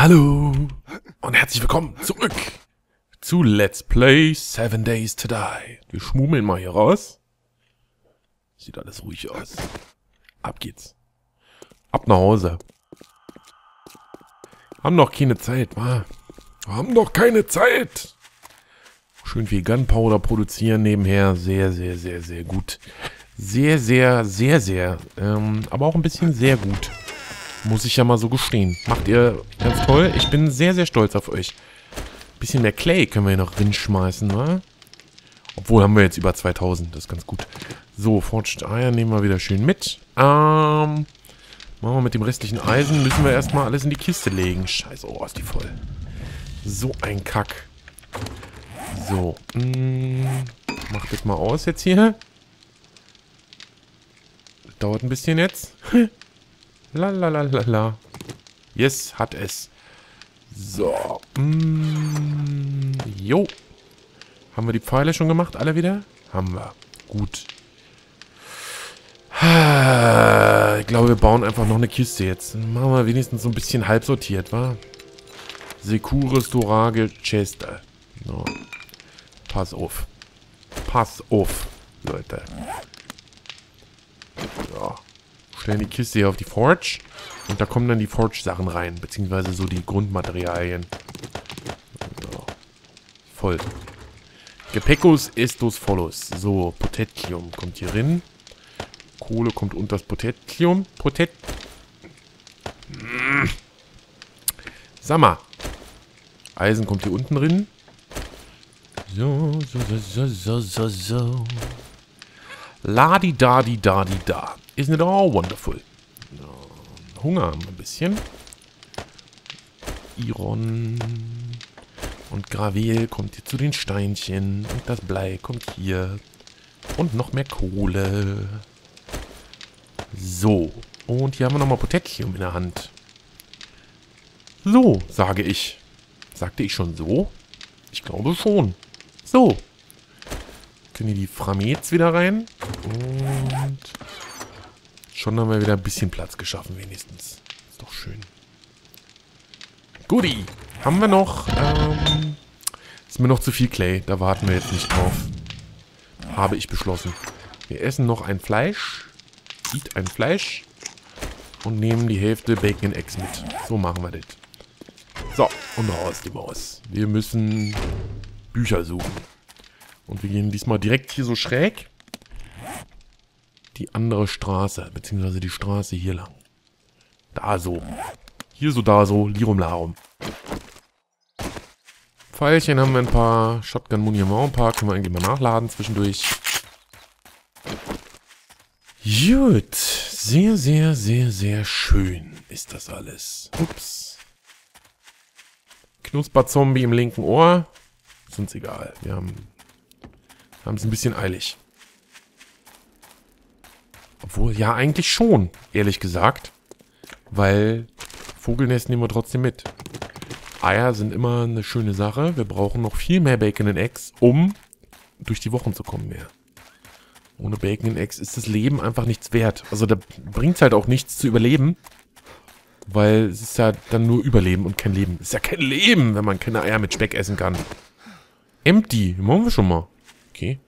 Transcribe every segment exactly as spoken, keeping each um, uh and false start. Hallo und herzlich willkommen zurück zu Let's Play seven Days to Die. Wir schmummeln mal hier raus. Sieht alles ruhig aus. Ab geht's. Ab nach Hause. Haben noch keine Zeit, wa? Haben noch keine Zeit. Schön viel Gunpowder produzieren nebenher. Sehr, sehr, sehr, sehr gut. Sehr, sehr, sehr, sehr. Ähm, aber auch ein bisschen sehr gut. Muss ich ja mal so gestehen. Macht ihr ganz toll. Ich bin sehr, sehr stolz auf euch. Ein bisschen mehr Clay können wir hier noch rinschmeißen, wa? Obwohl haben wir jetzt über zweitausend. Das ist ganz gut. So, Forged Eier nehmen wir wieder schön mit. Ähm, machen wir mit dem restlichen Eisen. Müssen wir erstmal alles in die Kiste legen. Scheiße, oh, ist die voll. So ein Kack. So. Mh, mach das mal aus jetzt hier. Das dauert ein bisschen jetzt. La la la la la. Yes, hat es. So. Mm, jo. Haben wir die Pfeile schon gemacht? Alle wieder? Haben wir. Gut. Ich glaube, wir bauen einfach noch eine Kiste jetzt. Machen wir wenigstens so ein bisschen halb sortiert, wa? Secure Storage Chest. So. Pass auf. Pass auf, Leute. So. Stellen die Kiste hier auf die Forge. Und da kommen dann die Forge-Sachen rein. Beziehungsweise so die Grundmaterialien. So. Voll. Gepäckos estos follos. So, Potassium kommt hier rein. Kohle kommt unter das Potassium. Potet... Mm. Sag mal. Eisen kommt hier unten rein. So, so, so, so, so, so. La-di-da-di-da-di-da. Isn't it all wonderful? No. Hunger haben wir ein bisschen. Iron. Und Gravel kommt hier zu den Steinchen. Und das Blei kommt hier. Und noch mehr Kohle. So. Und hier haben wir nochmal Potassium in der Hand. So, sage ich. Sagte ich schon so? Ich glaube schon. So. Können hier die Framets wieder rein. Und... schon haben wir wieder ein bisschen Platz geschaffen, wenigstens. Ist doch schön. Goodie. Haben wir noch, ähm... ist mir noch zu viel Clay. Da warten wir jetzt nicht drauf. Habe ich beschlossen. Wir essen noch ein Fleisch. Eat ein Fleisch. Und nehmen die Hälfte Bacon Eggs mit. So machen wir das. So, und raus, die Maus. Wir müssen Bücher suchen. Und wir gehen diesmal direkt hier so schräg. Die andere Straße, beziehungsweise die Straße hier lang. Da so. Hier so, da so, Lirum Larum. Pfeilchen haben wir ein paar. Shotgun-Muni haben wir auch ein paar. Können wir irgendwie mal nachladen zwischendurch. Gut. Sehr, sehr, sehr, sehr schön ist das alles. Ups. Knusperzombie im linken Ohr. Ist uns egal. Wir haben es ein bisschen eilig. Obwohl, ja, eigentlich schon, ehrlich gesagt. Weil Vogelnest nehmen wir trotzdem mit. Eier sind immer eine schöne Sache. Wir brauchen noch viel mehr Bacon and Eggs, um durch die Wochen zu kommen mehr. Ohne Bacon and Eggs ist das Leben einfach nichts wert. Also da bringt es halt auch nichts zu überleben. Weil es ist ja dann nur Überleben und kein Leben. Es ist ja kein Leben, wenn man keine Eier mit Speck essen kann. Empty, machen wir schon mal. Okay.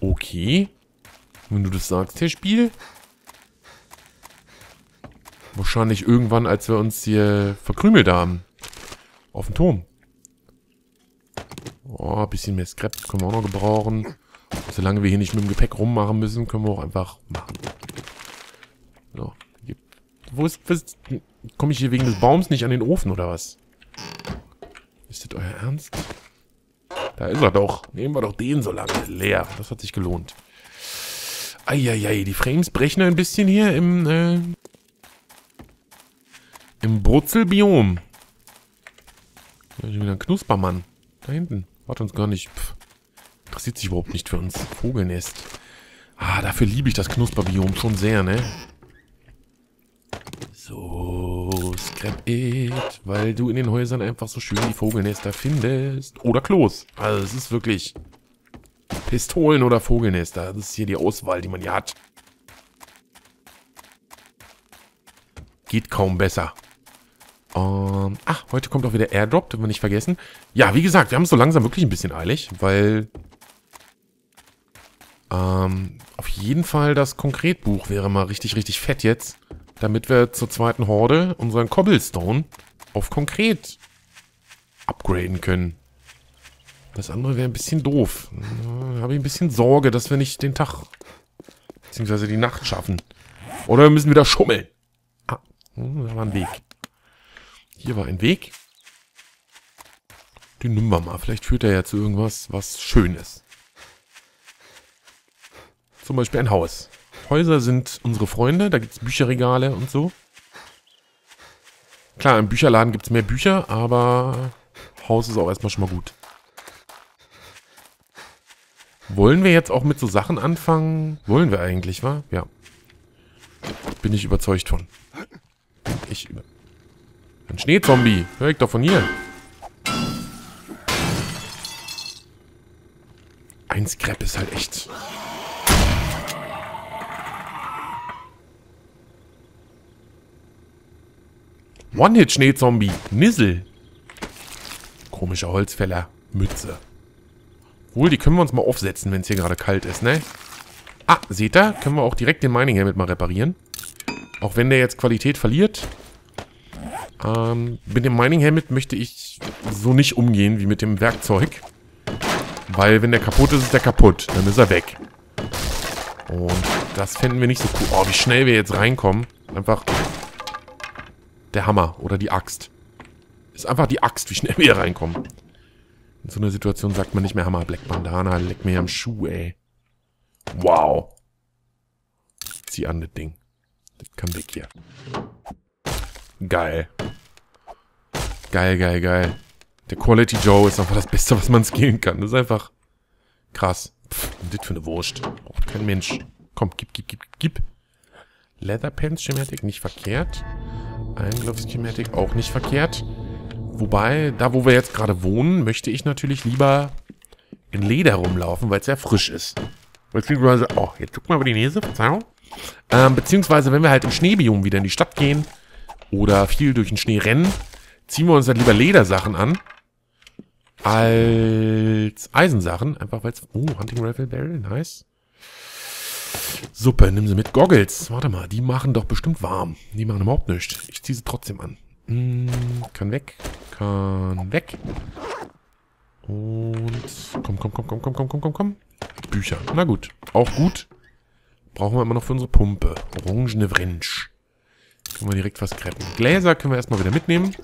Okay. Wenn du das sagst, Herr Spiel. Wahrscheinlich irgendwann, als wir uns hier verkrümelt haben. Auf dem Turm. Oh, ein bisschen mehr Scrap können wir auch noch gebrauchen. Solange wir hier nicht mit dem Gepäck rummachen müssen, können wir auch einfach machen. So. Wo ist... ist komme ich hier wegen des Baums nicht an den Ofen, oder was? Ist das euer Ernst? Da ist er doch. Nehmen wir doch den so lange. Leer. Das hat sich gelohnt. Eieiei, die Frames brechen ein bisschen hier im, äh, im Brutzelbiom. Da ist wieder ein Knuspermann. Da hinten. Warte uns gar nicht. Pff. Interessiert sich überhaupt nicht für uns. Vogelnest. Ah, dafür liebe ich das Knusperbiom schon sehr, ne? So, scrap it. Weil du in den Häusern einfach so schön die Vogelnester findest. Oder Klos. Also, es ist wirklich... Pistolen oder Vogelnester. Das ist hier die Auswahl, die man hier hat. Geht kaum besser. Ähm, ach, heute kommt auch wieder Airdrop, dürfen wir nicht vergessen. Ja, wie gesagt, wir haben es so langsam wirklich ein bisschen eilig, weil... Ähm, auf jeden Fall das Konkretbuch wäre mal richtig, richtig fett jetzt, damit wir zur zweiten Horde unseren Cobblestone auf Konkret upgraden können. Das andere wäre ein bisschen doof. Da habe ich ein bisschen Sorge, dass wir nicht den Tag beziehungsweise die Nacht schaffen. Oder wir müssen wieder schummeln. Ah, da war ein Weg. Hier war ein Weg. Den nehmen wir mal. Vielleicht führt er ja zu irgendwas, was schön ist. Zum Beispiel ein Haus. Häuser sind unsere Freunde. Da gibt es Bücherregale und so. Klar, im Bücherladen gibt es mehr Bücher, aber Haus ist auch erstmal schon mal gut. Wollen wir jetzt auch mit so Sachen anfangen? Wollen wir eigentlich, wa? Ja. Bin ich überzeugt von. Bin ich über... Ein Schneezombie. Hör ich doch von hier. Ein Crepe ist halt echt... One-Hit-Schneezombie. Nissel. Komische Holzfäller. Mütze. Wohl, die können wir uns mal aufsetzen, wenn es hier gerade kalt ist, ne? Ah, seht ihr? Können wir auch direkt den Mining Helmet mal reparieren. Auch wenn der jetzt Qualität verliert. Ähm, mit dem Mining Helmet möchte ich so nicht umgehen wie mit dem Werkzeug. Weil wenn der kaputt ist, ist der kaputt. Dann ist er weg. Und das fänden wir nicht so cool. Oh, wie schnell wir jetzt reinkommen. Einfach... Der Hammer oder die Axt. Ist einfach die Axt, wie schnell wir hier reinkommen. In so einer Situation sagt man nicht mehr Hammer, Black Bandana, leck mir am Schuh, ey. Wow. Zieh an, das Ding. Das kann weg hier. Geil. Geil, geil, geil. Der Quality Joe ist einfach das Beste, was man skillen kann. Das ist einfach krass. Pff, und das für eine Wurst. Braucht kein Mensch. Komm, gib, gib, gib, gib. Leatherpants Schematik nicht verkehrt. Einglauf-Schematik auch nicht verkehrt. Wobei, da wo wir jetzt gerade wohnen, möchte ich natürlich lieber in Leder rumlaufen, weil es sehr frisch ist. Beziehungsweise, oh, jetzt guck mal über die Nase, Verzeihung. Ähm, beziehungsweise, wenn wir halt im Schneebiom wieder in die Stadt gehen oder viel durch den Schnee rennen, ziehen wir uns dann lieber Ledersachen an als Eisensachen. Einfach weil es... Oh, Hunting Rifle Barrel, nice. Super, nimm sie mit. Goggles. Warte mal, die machen doch bestimmt warm. Die machen überhaupt nichts. Ich ziehe sie trotzdem an. Hm, kann weg. Kann weg. Und... Komm, komm, komm, komm, komm, komm, komm, komm, komm. Bücher. Na gut. Auch gut. Brauchen wir immer noch für unsere Pumpe. Orangene Wrench. Können wir direkt was kreppen. Gläser können wir erstmal wieder mitnehmen.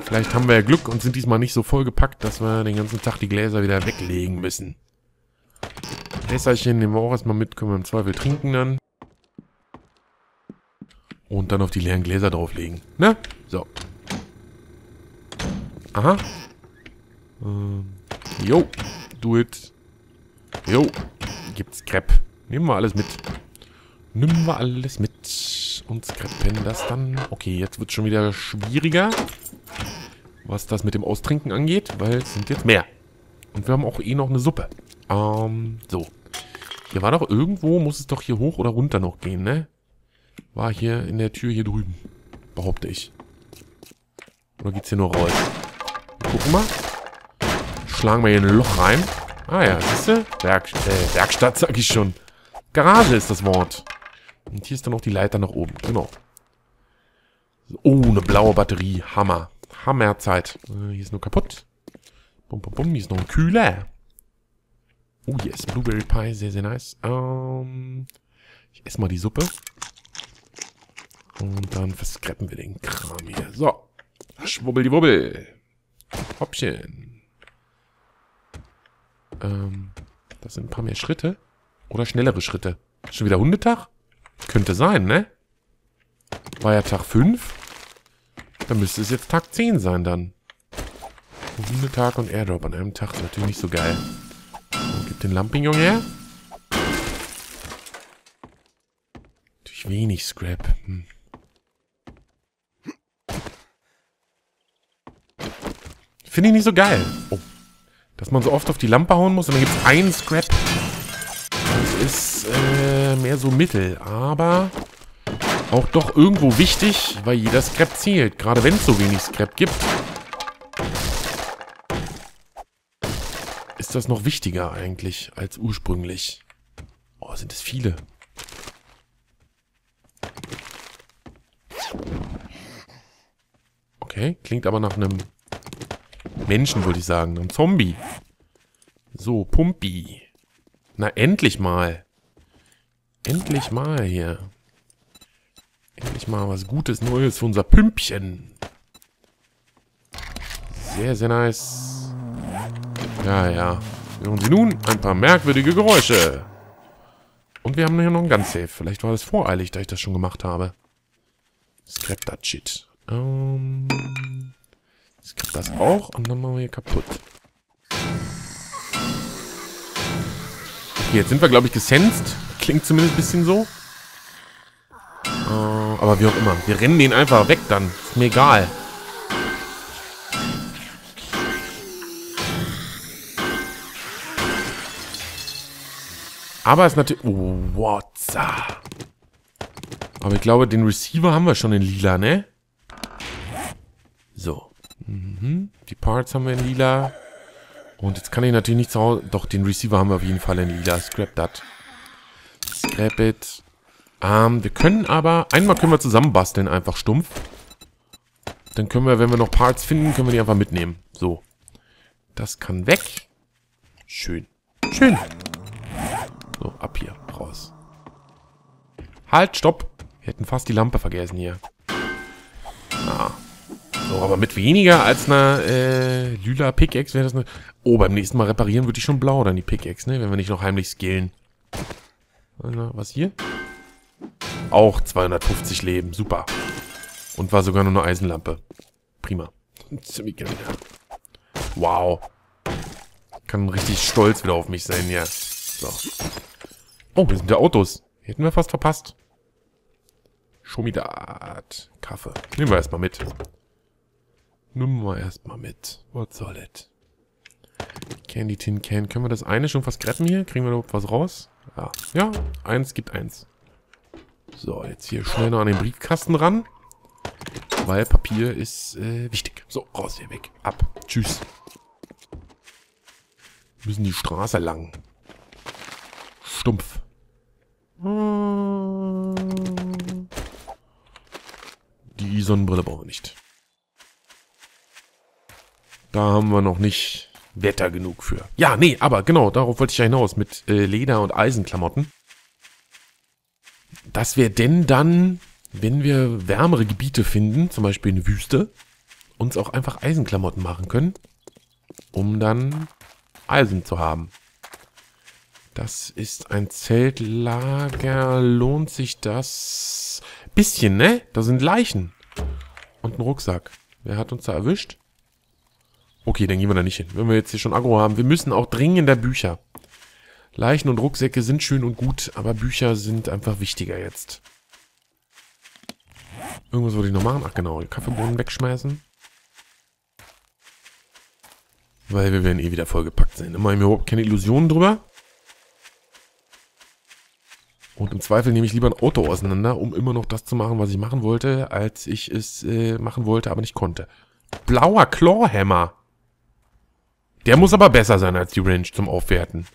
Vielleicht haben wir ja Glück und sind diesmal nicht so vollgepackt, dass wir den ganzen Tag die Gläser wieder weglegen müssen. Messerchen nehmen wir auch erstmal mit, können wir im Zweifel trinken dann. Und dann auf die leeren Gläser drauflegen. Ne? So. Aha. Ähm. Jo. Do it. Jo. Gibt's Crepe. Nehmen wir alles mit. Nehmen wir alles mit. Und scrappen das dann. Okay, jetzt wird's schon wieder schwieriger. Was das mit dem Austrinken angeht, weil es sind jetzt mehr. Und wir haben auch eh noch eine Suppe. Ähm, so. Hier war doch irgendwo, muss es doch hier hoch oder runter noch gehen, ne? War hier in der Tür hier drüben. Behaupte ich. Oder geht's hier nur raus? Gucken wir. Schlagen wir hier ein Loch rein. Ah ja, siehst du? Werk äh, Werkstatt, sag ich schon. Garage ist das Wort. Und hier ist dann noch die Leiter nach oben. Genau. Oh, eine blaue Batterie. Hammer. Hammerzeit. Äh, hier ist nur kaputt. Bum, bum, bum. Hier ist noch ein Kühler. Oh, hier ist Blueberry Pie. Sehr, sehr nice. Ähm, ich esse mal die Suppe. Und dann verskreppen wir den Kram hier. So. Schwubbeldiwubbel. Hoppchen. Ähm, das sind ein paar mehr Schritte. Oder schnellere Schritte. Schon wieder Hundetag? Könnte sein, ne? War ja Tag fünf. Dann müsste es jetzt Tag zehn sein dann. Hundetag und Airdrop an einem Tag ist natürlich nicht so geil. Gib den Lampignon her. Natürlich wenig Scrap. Hm. Finde ich nicht so geil. Oh. Dass man so oft auf die Lampe hauen muss und dann gibt es einen Scrap. Das ist äh, mehr so mittel. Aber auch doch irgendwo wichtig, weil jeder Scrap zählt, gerade wenn es so wenig Scrap gibt. Ist das noch wichtiger eigentlich als ursprünglich? Oh, sind es viele. Okay, klingt aber nach einem Menschen, würde ich sagen, einem Zombie. So, Pumpi. Na, endlich mal. Endlich mal hier. Endlich mal was Gutes, Neues für unser Pümpchen. Sehr, sehr nice. Ja, ja. Hören Sie nun ein paar merkwürdige Geräusche. Und wir haben hier noch ein Gun-Safe. Vielleicht war das voreilig, da ich das schon gemacht habe. Scrap that shit. Ähm... Um, scrap das auch und dann machen wir hier kaputt. Okay, jetzt sind wir, glaube ich, gesensed. Klingt zumindest ein bisschen so. Äh, aber wie auch immer. Wir rennen den einfach weg dann. Ist mir egal. Aber es ist natürlich... Oh, what's up? Aber ich glaube, den Receiver haben wir schon in lila, ne? So. Mhm. Die Parts haben wir in lila. Und jetzt kann ich natürlich nicht zu Hause... Doch, den Receiver haben wir auf jeden Fall in lila. Scrap that. Scrap it. Ähm, wir können aber... Einmal können wir zusammenbasteln, einfach stumpf. Dann können wir, wenn wir noch Parts finden, können wir die einfach mitnehmen. So. Das kann weg. Schön. Schön. So, ab hier. Raus. Halt, stopp. Wir hätten fast die Lampe vergessen hier. Ah. So, aber mit weniger als einer äh, lila Pickaxe wäre das eine... Oh, beim nächsten Mal reparieren würde ich schon blau dann die Pickaxe, ne? Wenn wir nicht noch heimlich skillen. Was hier? Auch zweihundertfünfzig Leben. Super. Und war sogar nur eine Eisenlampe. Prima. Ziemlich geil. Wow. Kann richtig stolz wieder auf mich sein, ja. So. Oh, wir sind ja Autos. Hätten wir fast verpasst. Schomidat. Kaffee. Nehmen wir erstmal mit. Nehmen wir erstmal mit. Was soll das? Candy Tin Can. Können wir das eine schon fast retten hier? Kriegen wir überhaupt was raus? Ja. Ja, eins gibt eins. So, jetzt hier schnell noch an den Briefkasten ran. Weil Papier ist äh, wichtig. So, raus hier weg. Ab. Tschüss. Wir müssen die Straße lang. Stumpf. Die Sonnenbrille brauchen wir nicht. Da haben wir noch nicht Wetter genug für. Ja, nee, aber genau, darauf wollte ich ja hinaus. Mit äh, Leder- und Eisenklamotten. Das wäre denn dann, wenn wir wärmere Gebiete finden, zum Beispiel eine Wüste, uns auch einfach Eisenklamotten machen können, um dann Eisen zu haben. Das ist ein Zeltlager. Lohnt sich das? Bisschen, ne? Da sind Leichen. Und ein Rucksack. Wer hat uns da erwischt? Okay, dann gehen wir da nicht hin. Wenn wir jetzt hier schon Aggro haben. Wir müssen auch dringender Bücher. Leichen und Rucksäcke sind schön und gut, aber Bücher sind einfach wichtiger jetzt. Irgendwas wollte ich noch machen. Ach genau, Kaffeebohnen wegschmeißen. Weil wir werden eh wieder vollgepackt sein. Immer mir überhaupt keine Illusionen drüber. Und im Zweifel nehme ich lieber ein Auto auseinander, um immer noch das zu machen, was ich machen wollte, als ich es äh, machen wollte, aber nicht konnte. Blauer Clawhammer. Der muss aber besser sein als die Wrench zum Aufwerten.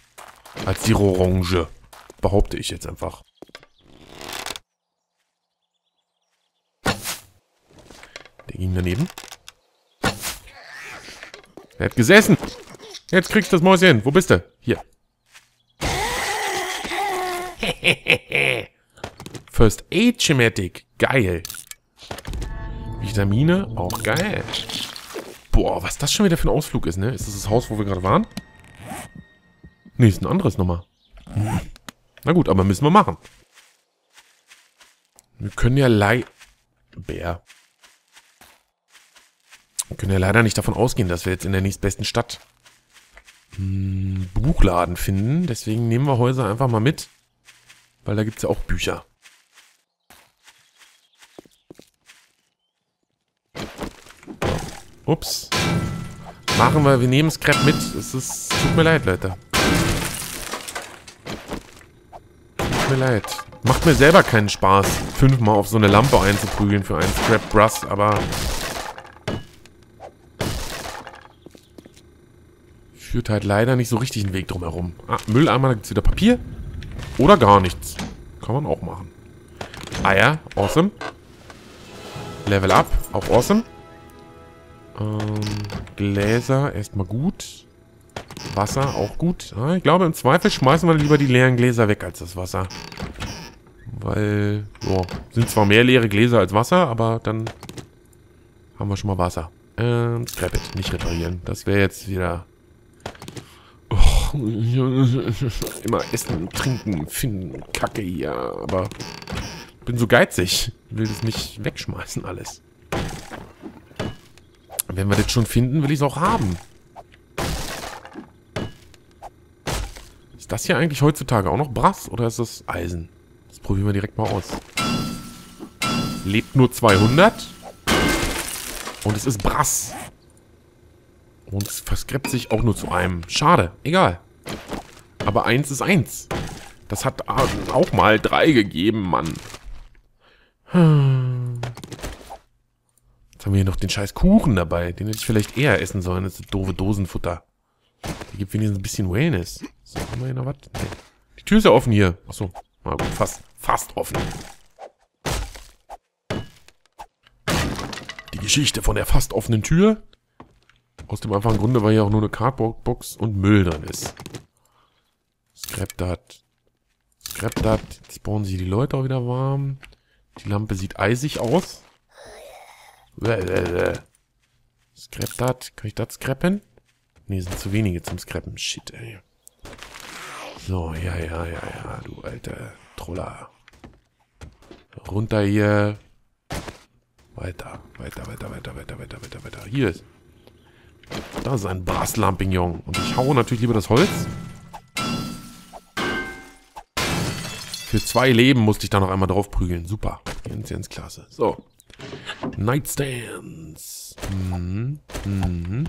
Als die Orange. Behaupte ich jetzt einfach. Der ging daneben. Er hat gesessen. Jetzt kriegst du das Mäuschen. Wo bist du? Hier. First Aid Schematik. Geil. Vitamine. Auch geil. Boah, was das schon wieder für ein Ausflug ist, ne? Ist das das Haus, wo wir gerade waren? Ne, ist ein anderes nochmal. Na gut, aber müssen wir machen. Wir können ja leider... Bär. Wir können ja leider nicht davon ausgehen, dass wir jetzt in der nächstbesten Stadt einen Buchladen finden. Deswegen nehmen wir Häuser einfach mal mit. Weil da gibt es ja auch Bücher. Ups. Machen wir, wir nehmen Scrap mit. Es ist, tut mir leid, Leute. Tut mir leid. Macht mir selber keinen Spaß, fünfmal auf so eine Lampe einzuprügeln für einen Scrap Brass, aber führt halt leider nicht so richtig einen Weg drumherum. Ah, Mülleimer, da gibt es wieder Papier. Oder gar nichts. Kann man auch machen. Eier, awesome. Level up, auch awesome. Ähm, Gläser, erstmal gut. Wasser, auch gut. Ah, ich glaube, im Zweifel schmeißen wir lieber die leeren Gläser weg als das Wasser. Weil, ja, sind zwar mehr leere Gläser als Wasser, aber dann haben wir schon mal Wasser. Ähm, scrap it, nicht reparieren. Das wäre jetzt wieder... Oh, immer essen, trinken, finden, Kacke hier, aber... bin so geizig. Will das nicht wegschmeißen alles. Wenn wir das schon finden, will ich es auch haben. Ist das hier eigentlich heutzutage auch noch Brass oder ist das Eisen? Das probieren wir direkt mal aus. Lebt nur zweihundert. Und es ist Brass. Und es verskreppt sich auch nur zu einem. Schade, egal. Aber eins ist eins. Das hat auch mal drei gegeben, Mann. Jetzt haben wir hier noch den scheiß Kuchen dabei. Den hätte ich vielleicht eher essen sollen. Das ist doofe Dosenfutter. Hier gibt wenigstens ein bisschen Wellness. So, haben wir hier noch was? Nee. Die Tür ist ja offen hier. Achso. Na gut, fast, fast offen. Die Geschichte von der fast offenen Tür. Aus dem einfachen Grunde, weil hier auch nur eine Cardboard-Box und Müll drin ist. Scrap dat. Scrap dat. Jetzt bauen sie die Leute auch wieder warm. Die Lampe sieht eisig aus. Scrap dat. Kann ich das scrappen? Ne, sind zu wenige zum Scrappen. Shit, ey. So, ja, ja, ja, ja, du alter Troller. Runter hier. Weiter, weiter, weiter, weiter, weiter, weiter, weiter, weiter. Hier ist. Da ist ein Brass-Lampignon. Und ich haue natürlich lieber das Holz. Für zwei Leben musste ich da noch einmal drauf prügeln. Super. Ganz, ganz klasse. So. Nightstands. Mhm. Mhm.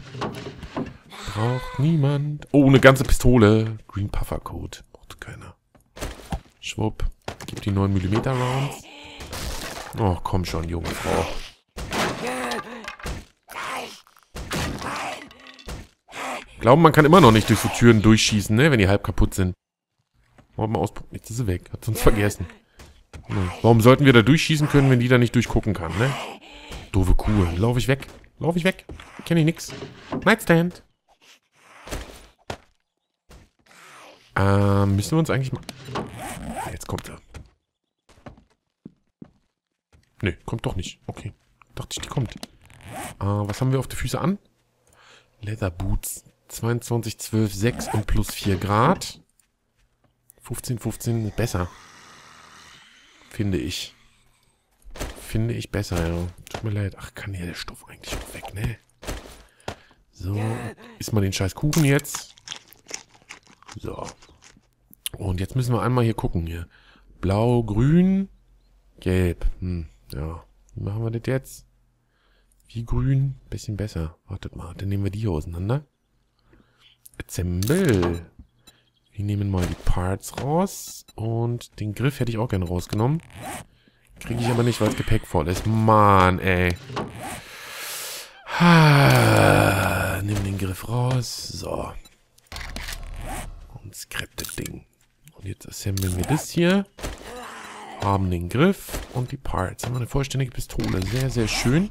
Braucht niemand. Oh, eine ganze Pistole. Green Puffer Code. Braucht keiner. Schwupp. Gibt die neun Millimeter Rounds. Oh, komm schon, junge Frau. Glauben, man kann immer noch nicht durch so Türen durchschießen, ne? Wenn die halb kaputt sind. Wollen wir mal ausprobieren. Jetzt ist sie weg. Hat sonst vergessen. Ne. Warum sollten wir da durchschießen können, wenn die da nicht durchgucken kann, ne? Doofe Kuh. Lauf ich weg. Lauf ich weg. Kenn ich nix. Nightstand. Ähm, müssen wir uns eigentlich mal... Jetzt kommt er. Nö, kommt doch nicht. Okay. Dachte ich, die kommt. Äh, was haben wir auf die Füße an? Leatherboots. zweiundzwanzig, zwölf, sechs und plus vier Grad. fünfzehn, fünfzehn, besser. Finde ich. Finde ich besser, ja. Tut mir leid. Ach, kann hier der Stoff eigentlich auch weg, ne? So, isst mal den scheiß Kuchen jetzt. So. Und jetzt müssen wir einmal hier gucken, hier. Blau, grün, gelb. Hm, ja. Wie machen wir das jetzt? Wie grün? Bisschen besser. Wartet mal, dann nehmen wir die hier auseinander. Assemble. Wir nehmen mal die Parts raus. Und den Griff hätte ich auch gerne rausgenommen. Kriege ich aber nicht, weil das Gepäck voll ist. Mann, ey. Ha, nimm den Griff raus. So. Und scrap das Ding. Und jetzt assemblen wir das hier. Haben den Griff und die Parts. Haben wir eine vollständige Pistole. Sehr, sehr schön.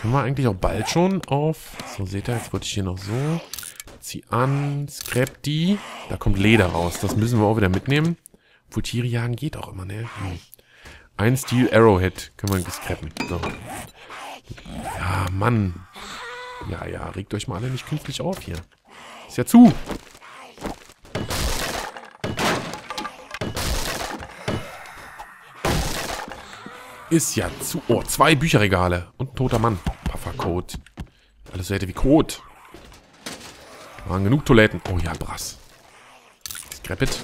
Können wir eigentlich auch bald schon auf... So, seht ihr, jetzt wollte ich hier noch so. Zieh an, scrap die. Da kommt Leder raus. Das müssen wir auch wieder mitnehmen. Obwohl Tiere jagen geht auch immer, ne? Hm. Ein Steel Arrowhead können wir gescrappen. So. Ja, Mann. Ja, ja, regt euch mal alle nicht künstlich auf hier. Ist ja zu. Ist ja zu... Oh, zwei Bücherregale. Und ein toter Mann. Puffercode. Alles so hätte wie Kot. Waren genug Toiletten. Oh ja, Brass. Scrap it.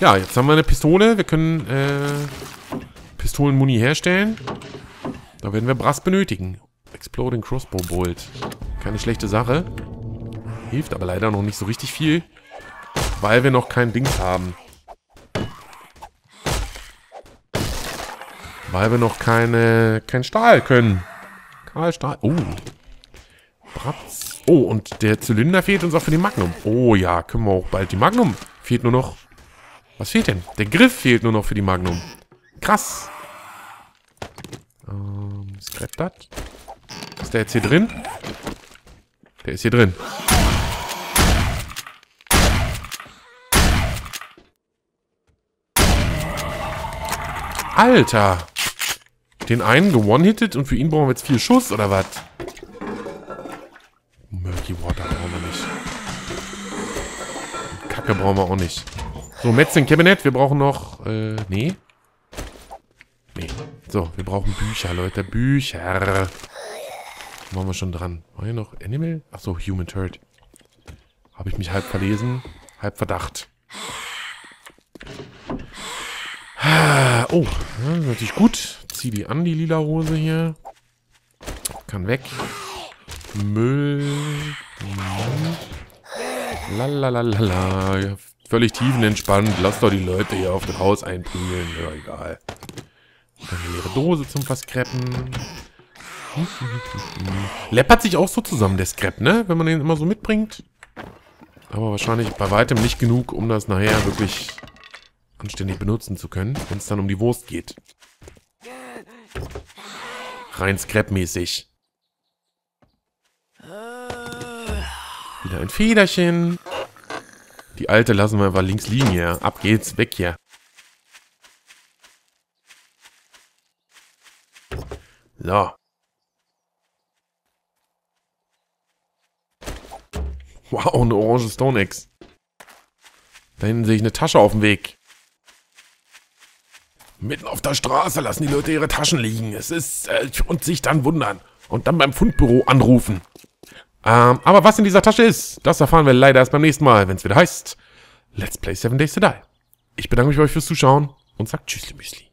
Ja, jetzt haben wir eine Pistole. Wir können äh, Pistolen-Muni herstellen. Da werden wir Brass benötigen. Exploding Crossbow Bolt. Keine schlechte Sache. Hilft aber leider noch nicht so richtig viel. Weil wir noch kein Dings haben. Weil wir noch keine, kein Stahl können. Kein Stahl. Oh. Bratz. Oh, und der Zylinder fehlt uns auch für die Magnum. Oh ja, können wir auch bald die Magnum. Fehlt nur noch... Was fehlt denn? Der Griff fehlt nur noch für die Magnum. Krass. Ähm, scrap das. Ist der jetzt hier drin? Der ist hier drin. Alter. Den einen gewone-hittet und für ihn brauchen wir jetzt vier Schuss, oder was? Murky Water brauchen wir nicht. Und Kacke brauchen wir auch nicht. So, Metzing Cabinet, wir brauchen noch... Äh, nee. Nee. So, wir brauchen Bücher, Leute. Bücher. Waren wir schon dran. War hier noch Animal? Achso, Human Turd. Habe ich mich halb verlesen, halb Verdacht. Oh, ja, natürlich gut. Zieh die an, die lila Hose hier. Kann weg. Müll. Lalalala. Völlig tiefenentspannt. Lass doch die Leute hier auf das Haus einprügeln. Ja, egal. Dann eine leere Dose zum Verskreppen. Läppert sich auch so zusammen, der Scrap, ne? Wenn man den immer so mitbringt. Aber wahrscheinlich bei weitem nicht genug, um das nachher wirklich anständig benutzen zu können, wenn es dann um die Wurst geht. Rein Scrap-mäßig. Wieder ein Federchen. Die alte lassen wir einfach links liegen hier. Ab geht's, weg hier. So. Wow, eine orange Stone Axe. Da hinten sehe ich eine Tasche auf dem Weg. Mitten auf der Straße lassen die Leute ihre Taschen liegen. Es ist äh, und sich dann wundern. Und dann beim Fundbüro anrufen. Ähm, aber was in dieser Tasche ist, das erfahren wir leider erst beim nächsten Mal, wenn es wieder heißt Let's Play seven Days to Die. Ich bedanke mich bei euch fürs Zuschauen und sage Tschüssli Müsli.